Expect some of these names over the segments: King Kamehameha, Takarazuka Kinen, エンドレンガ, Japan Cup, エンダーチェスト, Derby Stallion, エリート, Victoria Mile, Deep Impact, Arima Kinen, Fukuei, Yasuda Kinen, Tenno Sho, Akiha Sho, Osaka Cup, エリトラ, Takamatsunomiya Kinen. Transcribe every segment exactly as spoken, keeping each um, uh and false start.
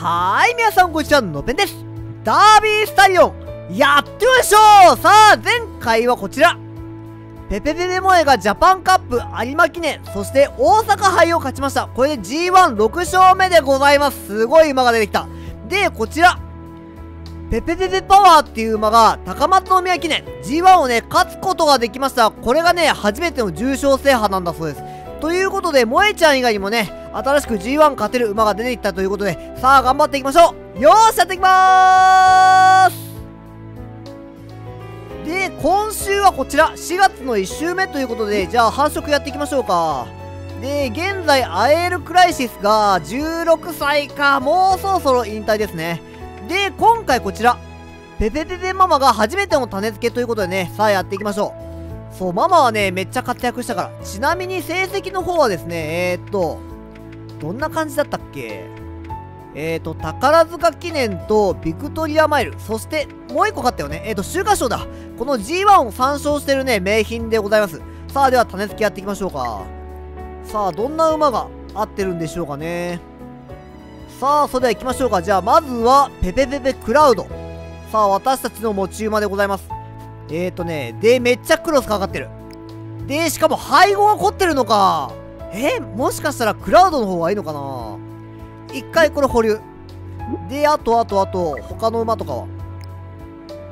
はーい、皆さんこんにちは、のぺんです。ダービースタリオン、やってみましょう。さあ、前回はこちら。ペペペペ萌えがジャパンカップ有馬記念、そして大阪杯を勝ちました。これで ジーワンろく 勝目でございます。すごい馬が出てきた。で、こちら。ペペペペパワーっていう馬が高松宮記念 ジーワン をね、勝つことができました。これがね、初めての重賞制覇なんだそうです。ということで、萌えちゃん以外にもね、新しく ジーワン 勝てる馬が出てきたということで、さあ頑張っていきましょう。よーし、やっていきまーす。で、今週はこちら、しがつのいち週目ということで、じゃあ繁殖やっていきましょうか。で、現在、アエルクライシスがじゅうろくさいか、もうそろそろ引退ですね。で、今回こちら、ペペペペママが初めての種付けということでね、さあやっていきましょう。そう、ママはね、めっちゃ活躍したから。ちなみに成績の方はですね、えーっと、どんな感じだったっけ？えーっと、宝塚記念とビクトリアマイル、そしてもう一個勝ったよね。えーっと、秋華賞だ。この ジーワン を参照してるね、名品でございます。さあ、では種付けやっていきましょうか。さあ、どんな馬が合ってるんでしょうかね。さあ、それでは行きましょうか。じゃあ、まずは、ペペペペクラウド。さあ、私たちの持ち馬でございます。えーとね、で、めっちゃクロスかかってる。で、しかも配合が凝ってるのか。えー、もしかしたらクラウドの方がいいのかな。一回これ保留。で、あとあとあと、他の馬とかは。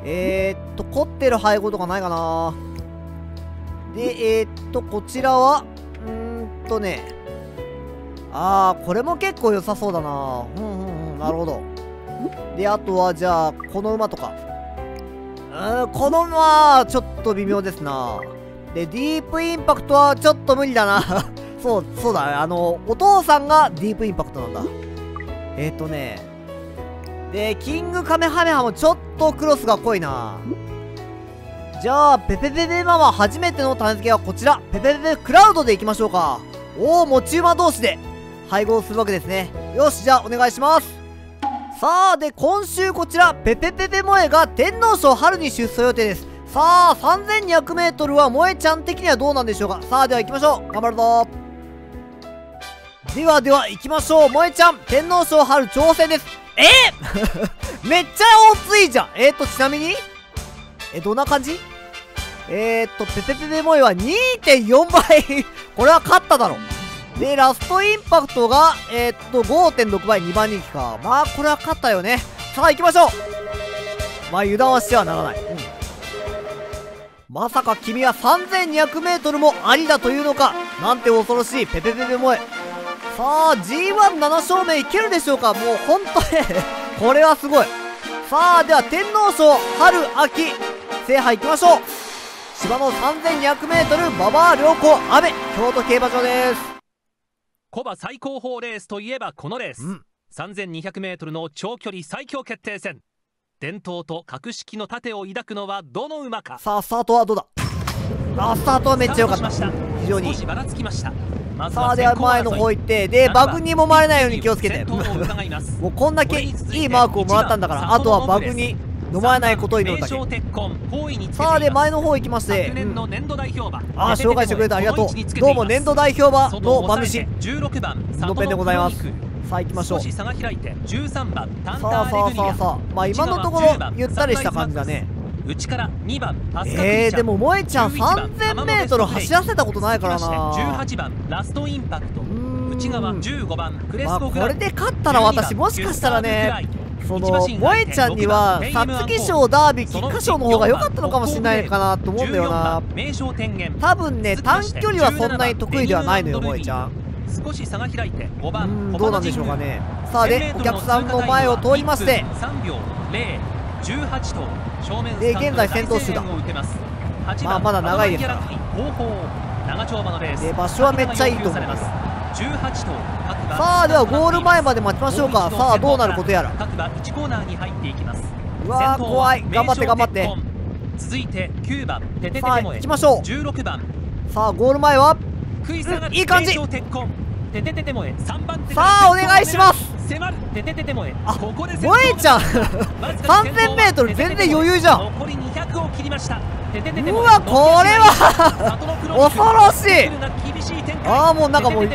えーっと、凝ってる配合とかないかな。で、えーっと、こちらは、うーんとね、あー、これも結構良さそうだな。うんうんうん、なるほど。で、あとは、じゃあ、この馬とか。うーん、この馬は、ちょっと微妙ですな。で、ディープインパクトは、ちょっと無理だな。そう、そうだね。あの、お父さんがディープインパクトなんだ。えーとね。で、キングカメハメハも、ちょっとクロスが濃いな。じゃあ、ペペペペママ、初めての種付けはこちら。ペペペペクラウドでいきましょうか。おー、持ち馬同士で。配合するわけですね。よし、じゃあお願いします。さあ、で、今週こちら、ペペペペ萌えが天皇賞春に出走予定です。さあ、さんぜんにひゃくメートル は萌えちゃん的にはどうなんでしょうか。さあ、では行きましょう。頑張るぞ。ではでは行きましょう。萌えちゃん、天皇賞春挑戦です。えー、めっちゃ大ついじゃん。えーと、ちなみに、え、どんな感じ？えーと、ペペペペ萌えは にてんよんばい。これは勝っただろう。で、ラストインパクトが、えー、っと、ごてんろくばい、にばん人気か。まあ、これは勝ったよね。さあ、行きましょう。まあ、油断はしてはならない。うん、まさか君はさんぜんにひゃくメートルもありだというのか。なんて恐ろしい、ペペペペ萌え。さあ、ジーワンなな 勝目いけるでしょうか。もう、ほんとね。これはすごい。さあ、では、天皇賞、春、秋、制覇行きましょう。芝の さんぜんにひゃくメートル、馬場良子、雨、京都競馬場です。コバ最高峰レースといえばこのレース、うん、さんぜんにひゃくメートル の長距離最強決定戦。伝統と格式の盾を抱くのはどの馬か。さあ、スタートはどうだ。あ、スタートはめっちゃ良かった。非常に少しばらつきました。さあ、では前の方行って、で、バグにもまれないように気をつけて。もうこんだけいいマークをもらったんだから、あとはバグに飲まれないことを祈るだけ。さあ、で、前の方行きまして、うん、ああ、紹介してくれてありがとう。どうも、年度代表馬の馬主のペンでございます。さあ、行きましょう。さあ、さあ、さあ、さあ、まあ、今のところ、ゆったりした感じだね。えー、でも、萌えちゃん、さんぜんメートル走らせたことないからな。まあ、これで勝ったら私、もしかしたらね、その萌えちゃんには皐月賞ダービー菊花賞の方が良かったのかもしれないかなと思うんだよな。多分ね、短距離はそんなに得意ではないのよ、萌えちゃん。うん、どうなんでしょうかね。さあ、で、お客さんの前を通りまして、で、現在先頭集団、まあ、まだ長いですから。で、場所はめっちゃいいと思います。さあ、ではゴール前まで待ちましょうか。さあ、どうなることやら。うわー、怖い。頑張って頑張って。さあ、行きましょう。さあ、ゴール前は、うん、いい感じ。さあ、お願いします。あ、萌えちゃんさんぜんメートル 全然余裕じゃん。うわ、これは恐ろしい。ああ、もうなんかもう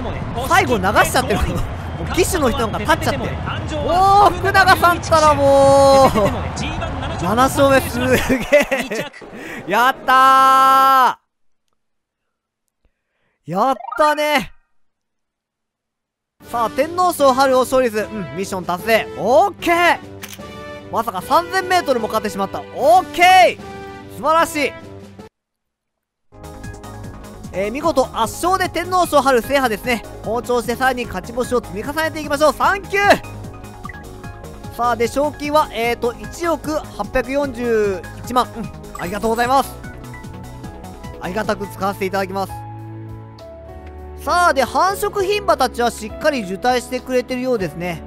最後流しちゃってる。騎手の人が勝っちゃって、おお福永さんったらもうななしょうめ、すげえやったー、やったね。さあ天皇賞春を勝利する、うん、ミッション達成、オーケー。まさか さんぜんメートル も勝ってしまった、オーケー、素晴らしい。えー、見事圧勝で天皇賞春制覇ですね。好調してさらに勝ち星を積み重ねていきましょう。サンキュー。さあで賞金はえっ、ー、といちおくはっぴゃくよんじゅういちまん、うん、ありがとうございます。ありがたく使わせていただきます。さあで繁殖牝馬たちはしっかり受胎してくれてるようですね。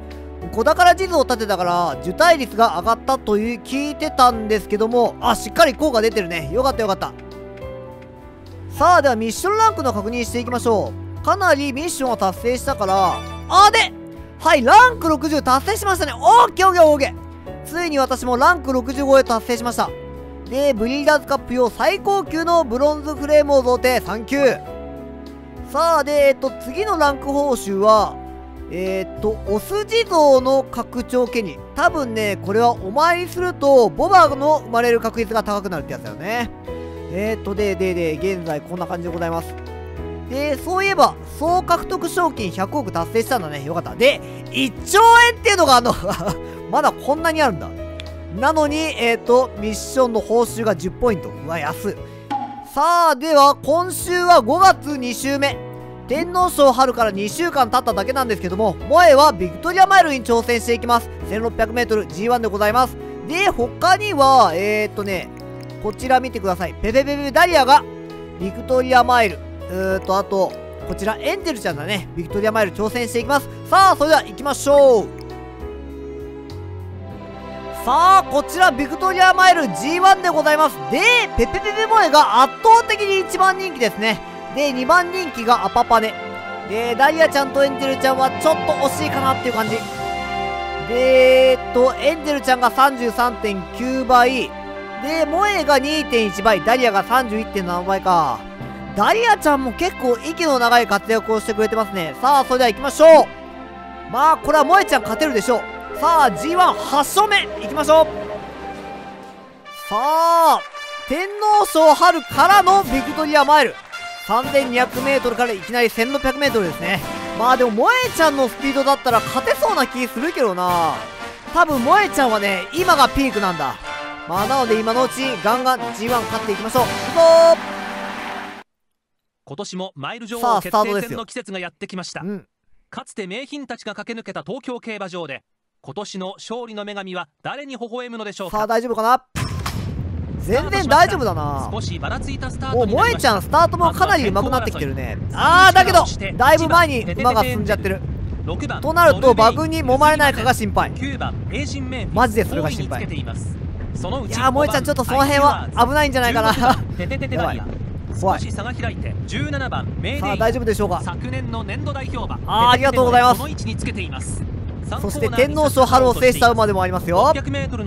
子宝地図を立てたから受胎率が上がったという聞いてたんですけども、あしっかり効果出てるね。よかったよかった。さあではミッションランクの確認していきましょう。かなりミッションを達成したから、あではい、ランクろくじゅう達成しましたね。オーケーオーケーオーケー。ついに私もランクろくじゅうごへ達成しました。でブリーダーズカップ用最高級のブロンズフレームを贈呈、サンキュー。さあでえっと次のランク報酬はえー、っとオス地蔵の拡張ケニー、多分ねこれはお参りするとボバの生まれる確率が高くなるってやつだよね。えーとででで現在こんな感じでございます。でそういえば総獲得賞金ひゃくおく達成したんだね。よかった。でいっちょうえんっていうのがあのまだこんなにあるんだ。なのにえっ、ー、とミッションの報酬がじゅっポイント、うわ安い。さあでは今週はごがつにしゅうめ、天皇賞春からにしゅうかん経っただけなんですけども、萌えはビクトリアマイルに挑戦していきます。 せんろっぴゃくメートルジーワン でございます。で他にはえっ、ー、とねこちら見てください。ペペペペダリアがビクトリアマイル、うーとあとこちらエンジェルちゃんだね、ビクトリアマイル挑戦していきます。さあそれでは行きましょう。さあこちらビクトリアマイル ジーワン でございます。でペペペペ萌えが圧倒的にいちばんにんきですね。でにばんにんきがアパパネで、ダリアちゃんとエンジェルちゃんはちょっと惜しいかなっていう感じで、えー、っとエンジェルちゃんが さんじゅうさんてんきゅうばいで、萌えが にてんいちばい、ダリアが さんじゅういってんななばいか。ダリアちゃんも結構息の長い活躍をしてくれてますね。さあ、それでは行きましょう。まあ、これは萌えちゃん勝てるでしょう。さあ、ジーワンはっしょうめ、行きましょう。さあ、天皇賞春からのビクトリアマイル。さんぜんにひゃくメートルからいきなり せんろっぴゃくメートル ですね。まあ、でも萌えちゃんのスピードだったら勝てそうな気するけどな。多分萌えちゃんはね、今がピークなんだ。まあなので今のうちガンガン ジーワン 勝っていきましょう。今年もマイル女王決定戦の季節がやってきました、うん、かつて名品たちが駆け抜けた東京競馬場で今年の勝利の女神は誰に微笑むのでしょうか。さあ大丈夫かな。全然大丈夫だな。少しばらついたスタートになりました。お、萌えちゃんスタートもかなり上手くなってきてるね。あーだけどだいぶ前に馬が進んじゃってるとなると馬群に揉まれないかが心配。マジでそれが心配。いや萌ちゃんちょっとその辺は危ないんじゃないかな。怖い。さあ大丈夫でしょうか。あありがとうございます。そして天皇賞春を制した馬でもありますよ。さあ今年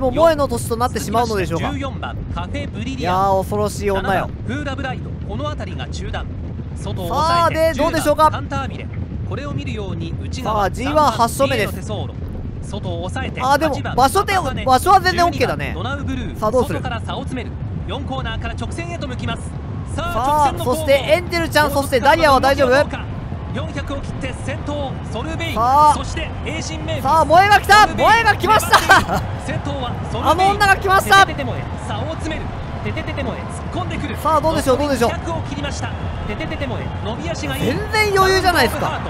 も萌えの年となってしまうのでしょうか。いやー恐ろしい女よ。さあでどうでしょうか。さあ ジーワンはっしょうめです。あでも場所で場所は全然 オーケー だね。さあどうする。さあそしてエンジェルちゃん、そしてダリアは大丈夫。さあさあ萌えが来た。萌えが来ました。あの女が来ました。さあどうでしょうどうでしょう。全然余裕じゃないですか。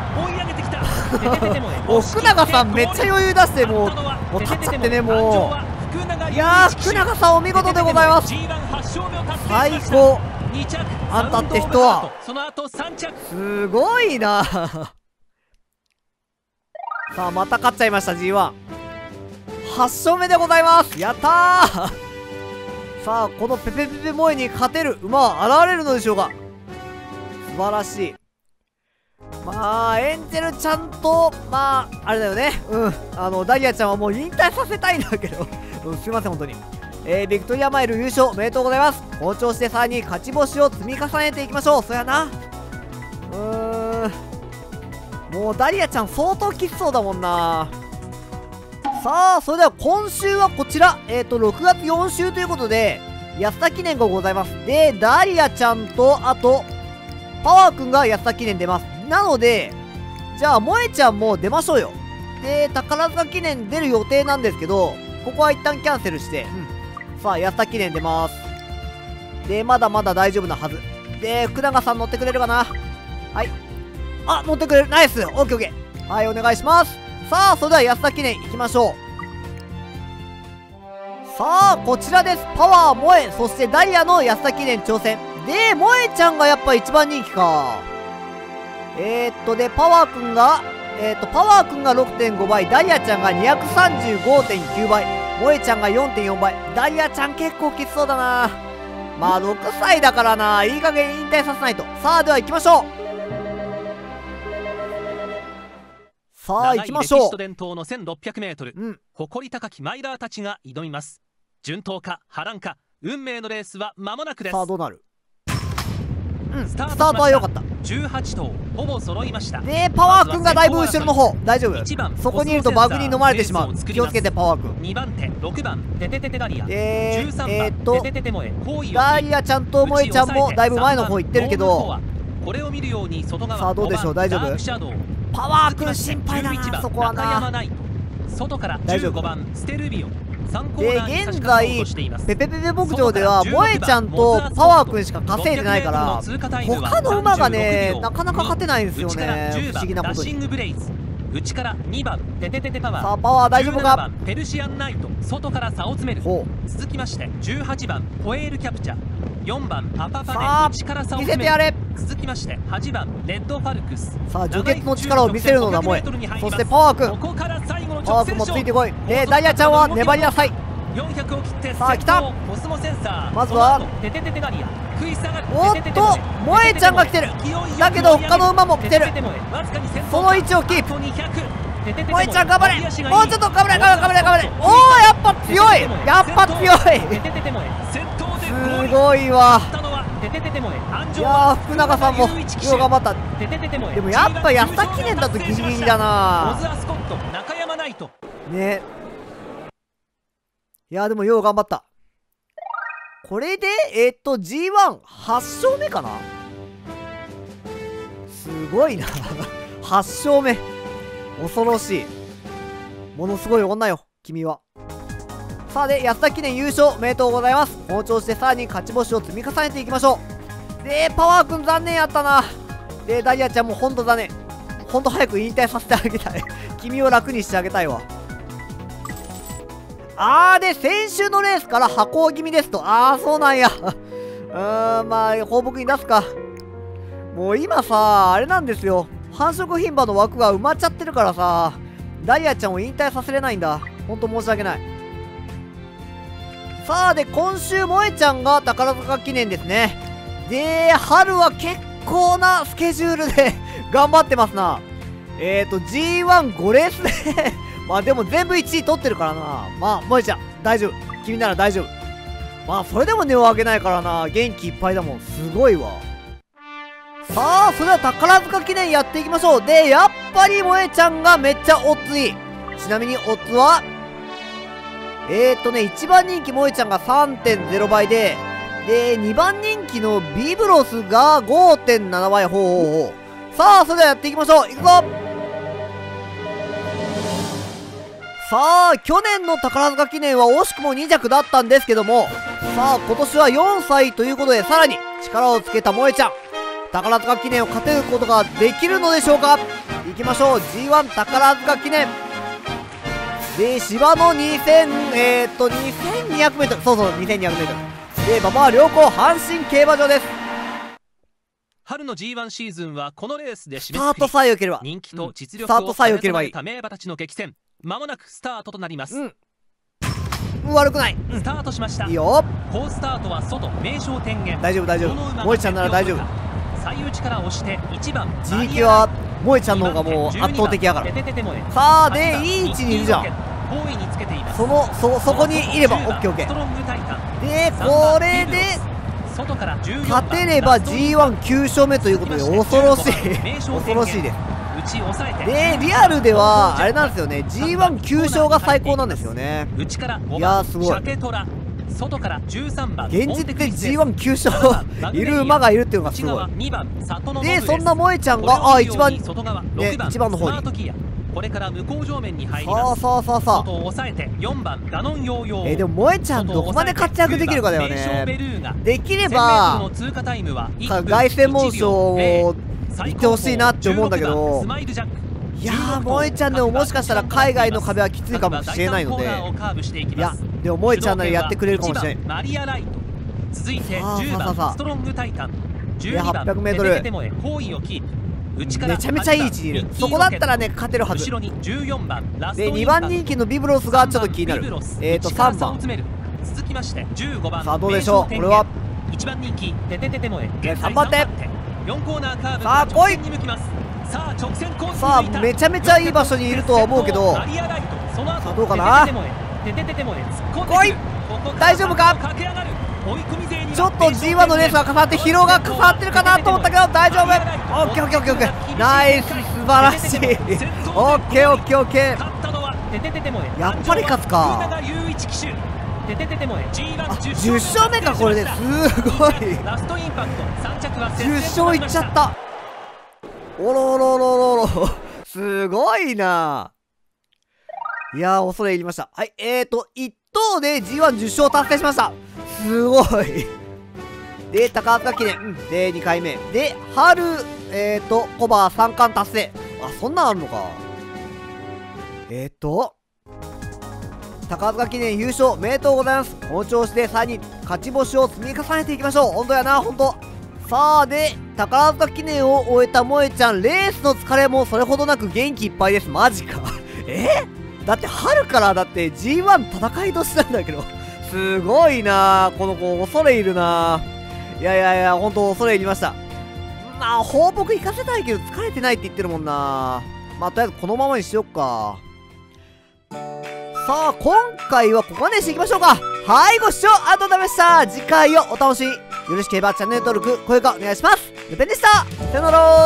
お福永さんめっちゃ余裕出してもうもう立っちゃってね。もういやー福永さんお見事でございます。最高。あんたって人はすごいな。さあまた勝っちゃいました。 ジーワンはっ 勝目でございます。やったー。さあこのペペペペ萌えに勝てる馬は現れるのでしょうか。素晴らしい。まあエンジェルちゃんとまああれだよね、うん、あのダリアちゃんはもう引退させたいんだけど、すいません本当に、えー、ビクトリアマイル優勝おめでとうございます。好調してさらに勝ち星を積み重ねていきましょう。そやな。うーんもうダリアちゃん相当きつそうだもんな。さあそれでは今週はこちら、えっとろくがつよんしゅうということで安田記念がございます。でダリアちゃんとあとパワーくんが安田記念出ます。なのでじゃあ萌えちゃんも出ましょうよ。で宝塚記念出る予定なんですけど、ここは一旦キャンセルして、うん、さあ安田記念出ます。でまだまだ大丈夫なはずで、福永さん乗ってくれるかな。はい、あ乗ってくれる、ナイス、オッケーオッケー、はいお願いします。さあそれでは安田記念いきましょう。さあこちらです。パワー萌えそしてダリアの安田記念挑戦で、萌えちゃんがやっぱ一番人気か。えー、っとでパワーくんがえー、っとパワーくんが ろくてんごばい、ダリアちゃんが にひゃくさんじゅうごてんきゅうばい、萌えちゃんが よんてんよんばい。ダリアちゃん結構きつそうだな。まあろくさいだからな、いい加減引退させないと。さあでは行きましょう。さあ行きましょう。歴史と伝統の せんろっぴゃくメートル、うん、誇り高きマイラーたちが挑みます。順当か波乱か、運命のレースは間もなくです。さあどうなる、うん、スタートは良かった。じゅうはちとうほぼ揃いました。でパワーくんがだいぶ後ろの方、大丈夫、そこにいるとバグに飲まれてしまう、気をつけてパワーくん。にばんてろくばんテテテテダリア、えー、ダリアちゃんと萌えちゃんもだいぶ前の方行ってるけど、さあどうでしょう、大丈夫、パワーくん心配だな、そこはな。大丈夫。で現在ペペペペ牧場では萌えちゃんとパワーくんしか稼いでないから、他の馬がねなかなか勝てないんですよね、不思議なことに。さあパワー大丈夫か。ほう、さあ見せてやれ。さあ除血の力を見せるのだ萌え、そしてパワーくん、パワーくんもついてこい。でダリアちゃんは粘りなさい。さあ来た、まずはおっと萌えちゃんが来てる、だけど他の馬も来てる、その位置をキープ。萌えちゃん頑張れ、もうちょっと頑張れ頑張れ頑張れ。おおやっぱ強い、やっぱ強いすごいわ。いやー福永さんもよう頑張った。でもやっぱ安田記念だとギリギリだなね。いやーでもよう頑張った。これでえー、っと ジーワンはち 勝目かな、すごいなはちしょうめ、恐ろしい、ものすごい女よ君は。さあで安田記念優勝おめでとうございます。この調子でさらに勝ち星を積み重ねていきましょう。でパワーくん残念やったな。でダリアちゃんもほんと残念、ほんと早く引退させてあげたい君を楽にしてあげたいわ。あーで先週のレースから破行気味ですと。あーそうなんやうーん、まあ放牧に出すか。もう今さあれなんですよ、繁殖牝馬の枠が埋まっちゃってるからさ、ダリアちゃんを引退させれないんだ、ほんと申し訳ない。さあで今週萌えちゃんが宝塚記念ですね。で春は結構なスケジュールで頑張ってますな。えっ、ー、と ジーワンご レースでまあでも全部いちい取ってるからな。まあ萌えちゃん大丈夫、君なら大丈夫。まあそれでも根を上げないからな、元気いっぱいだもん、すごいわ。さあそれでは宝塚記念やっていきましょう。でやっぱり萌えちゃんがめっちゃオッズいい。ちなみにオッズはえーとね、いちばんにんき萌えちゃんが さんてんぜろばいで、で、にばんにんきのビブロスが ごてんななばい、ほうほうほう。さあ、それではやっていきましょう。いくぞ。さあ、去年の宝塚記念は惜しくもにじゃくだったんですけども、さあ、今年はよんさいということで、さらに力をつけた萌えちゃん、宝塚記念を勝てることができるのでしょうか。いきましょう。ジーワン 宝塚記念。で、芝のにせん、えー、っと、にせんにひゃくメートル、そうそう、にせんにひゃくメートル。で、馬場は良好、阪神競馬場です。春の ジーワン シーズンはこのレースで締め、スタートさえ良ければ、人気と実力を兼ね備えた名馬たちの激戦、まもなくスタートとなります。うん、悪くない。スタートしました。いいよ。好スタートは外、名将天元。大丈夫、大丈夫。萌えちゃんなら大丈夫。最内から押して、いちばん。地域は萌えちゃんの方がもう圧倒的やから。さあ、で、いい位置にいるじゃん。そのそそこにいれば オーケーオーケー で、これで勝てれば ジーワンきゅうしょうめということで恐ろしい恐ろしいです。でリアルではあれなんですよね、 ジーワンきゅう 勝が最高なんですよね。いやーすごい、現実で ジーワンきゅう 勝いる馬がいるっていうのがすごい。でそんな萌えちゃんがあ一番ね一番の方に。これから向こう上面に入ります。そうそうそうそう。外を抑えてよんばんダノンヨーヨー。えー、でも萌えちゃんどこまで活躍できるかだよね。できれば凱旋門賞行ってほしいなって思うんだけど、いやー萌えちゃんでももしかしたら海外の壁はきついかもしれないので、いやでも萌えちゃんならやってくれるかもしれない。マリアライト、続いてじゅうばんストロングタイタン、じゅうにばんはっぴゃくメートル。めちゃめちゃいい位置にいる。そこだったらね勝てるはずで、にばん人気のビブロスがちょっと気になる。えっとさんばんさあどうでしょう、これはさんばんて。さあ来い、さあめちゃめちゃいい場所にいるとは思うけど、さあどうかな、来い、大丈夫か。ちょっと ジーワン のレースが重なって疲労が重なってるかなと思ったけど大丈夫。 オーケーオーケーオーケー ナイス、素晴らしい。 オーケーオーケーオーケー やっぱり勝つか。じゅっしょうめかこれですごい、じゅっしょういっちゃった。おろおろおろおろおろすごいな。いやー恐れ入りました。はい、えーといち等で ジーワンじゅっ 勝達成しました。すごい。で、高畑記念。で、にかいめ。で、春、えっと、コバさんかん達成。あ、そんなんあるのか。えっと、高畑記念優勝、おめでとうございます。この調子でさらに勝ち星を積み重ねていきましょう。本当やな、本当。さあ、で、高畑記念を終えた萌えちゃん、レースの疲れもそれほどなく元気いっぱいです。マジか。えだって春からだって ジーワン 戦いとしたんだけど。すごいなぁ、この子、恐れ入るなぁ。いやいやいや、ほんと恐れ入りました。まあ、放牧行かせたいけど、疲れてないって言ってるもんなぁ。まあ、とりあえずこのままにしよっか。さあ、今回はここまでしていきましょうか。はい、ご視聴ありがとうございました。次回をお楽しみ。よろしければチャンネル登録、高評価お願いします。ルペンでした。さよならー。